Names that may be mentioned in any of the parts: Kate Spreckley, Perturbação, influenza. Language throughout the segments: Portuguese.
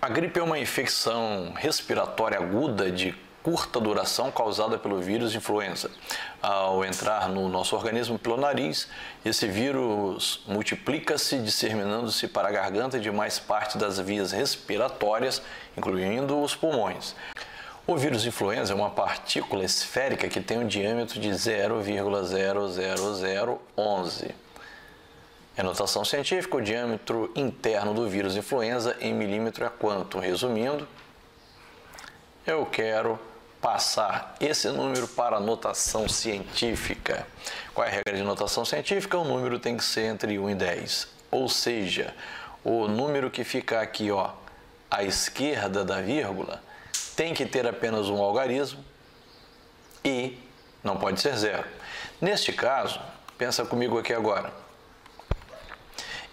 A gripe é uma infecção respiratória aguda de curta duração causada pelo vírus influenza. Ao entrar no nosso organismo pelo nariz, esse vírus multiplica-se, disseminando-se para a garganta e demais parte das vias respiratórias, incluindo os pulmões. O vírus influenza é uma partícula esférica que tem um diâmetro de 0,00011. Em notação científica, o diâmetro interno do vírus influenza em milímetro é quanto? Resumindo, eu quero passar esse número para a notação científica. Qual é a regra de notação científica? O número tem que ser entre 1 e 10. Ou seja, o número que fica aqui, ó, à esquerda da vírgula, tem que ter apenas um algarismo e não pode ser zero. Neste caso, pensa comigo aqui agora.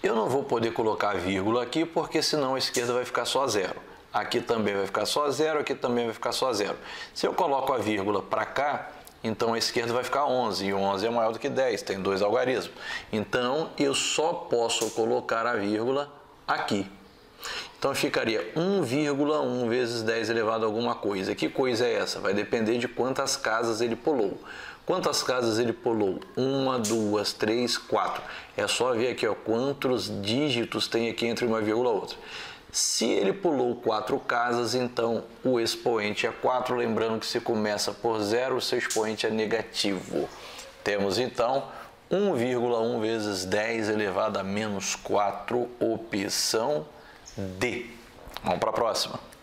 Eu não vou poder colocar vírgula aqui, porque senão a esquerda vai ficar só zero. Aqui também vai ficar só zero, aqui também vai ficar só zero. Se eu coloco a vírgula para cá, então a esquerda vai ficar 11, e 11 é maior do que 10, tem dois algarismos. Então, eu só posso colocar a vírgula aqui. Então, ficaria 1,1 vezes 10 elevado a alguma coisa. Que coisa é essa? Vai depender de quantas casas ele pulou. Quantas casas ele pulou? 1, 2, 3, 4. É só ver aqui, ó, quantos dígitos tem aqui entre uma vírgula e outra. Se ele pulou 4 casas, então o expoente é 4. Lembrando que se começa por 0, o seu expoente é negativo. Temos, então, 1,1 vezes 10 elevado a menos 4, opção D. Vamos para a próxima.